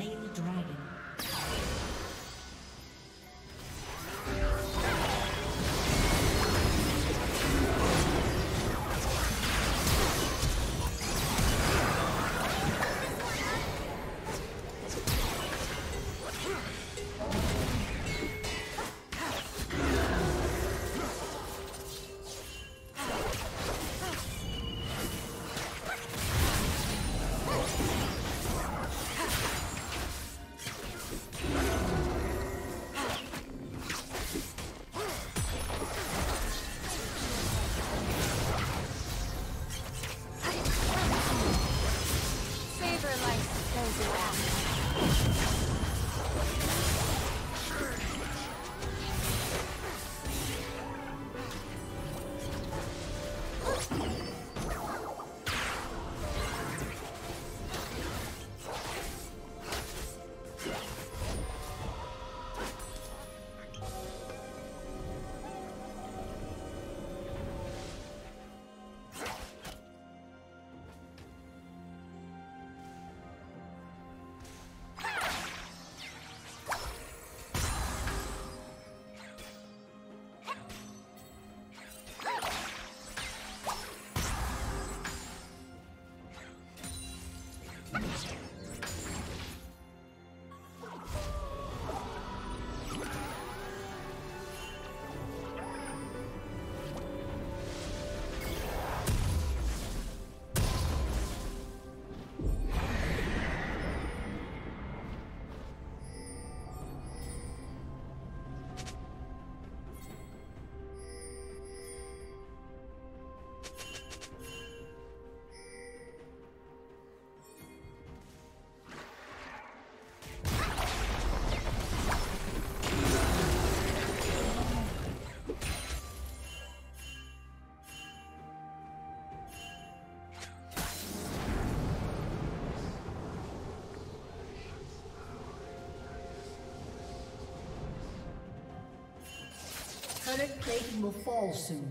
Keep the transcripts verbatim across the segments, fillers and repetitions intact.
slain the dragon. Current plating will fall soon.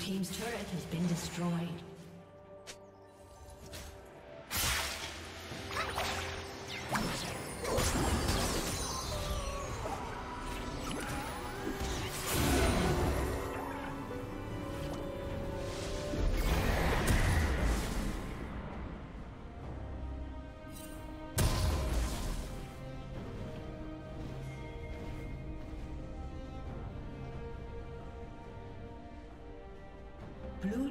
Team's turret has been destroyed. Blue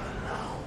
no.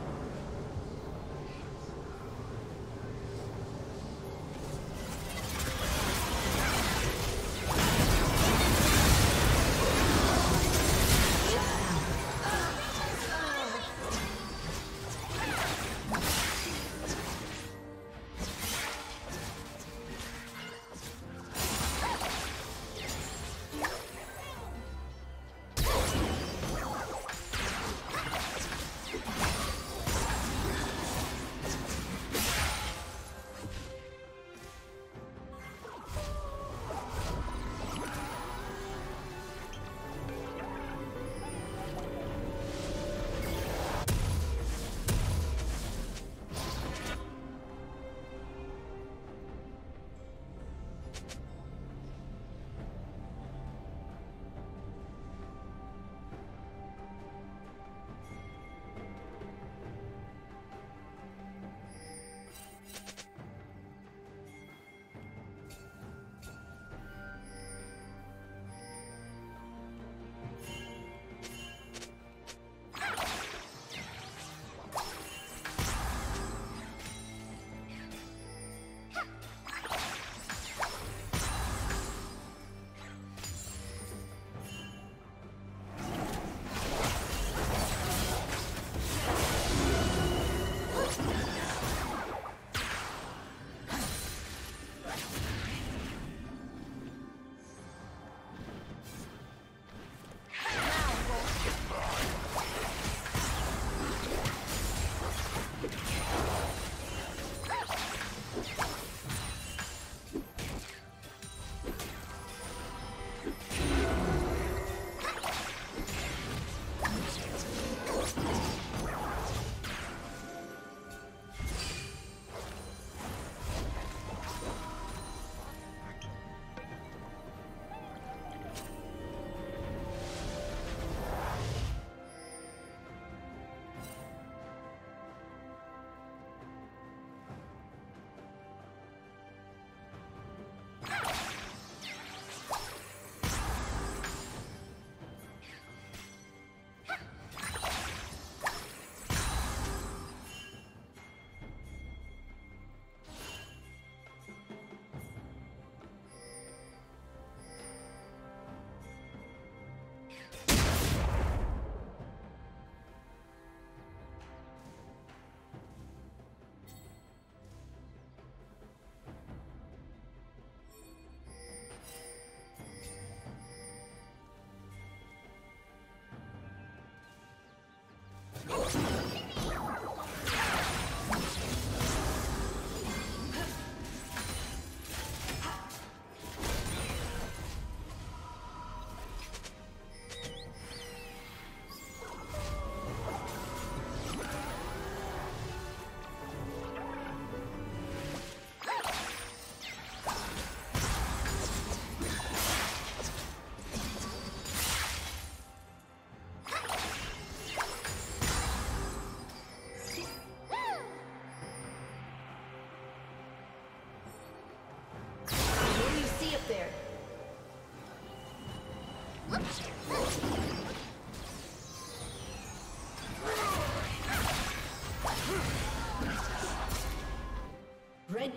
Red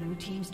Blue team's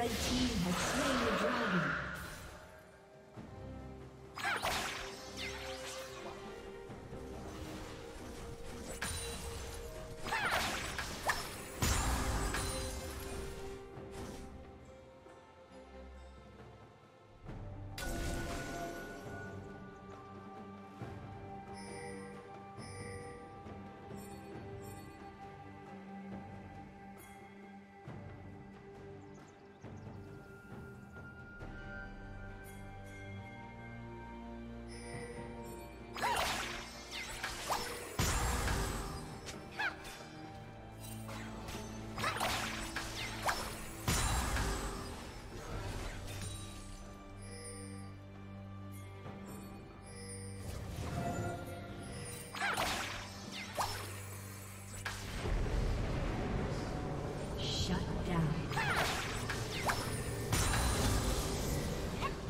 Red team has slain the dragon.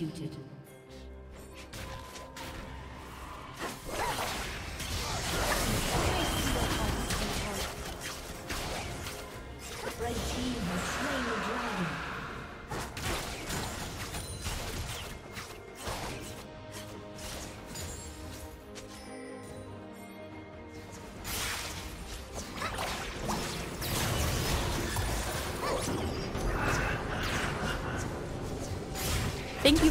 executed. Thank you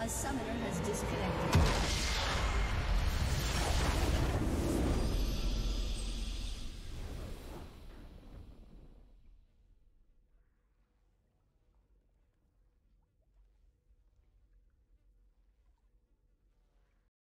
A summoner has disconnected.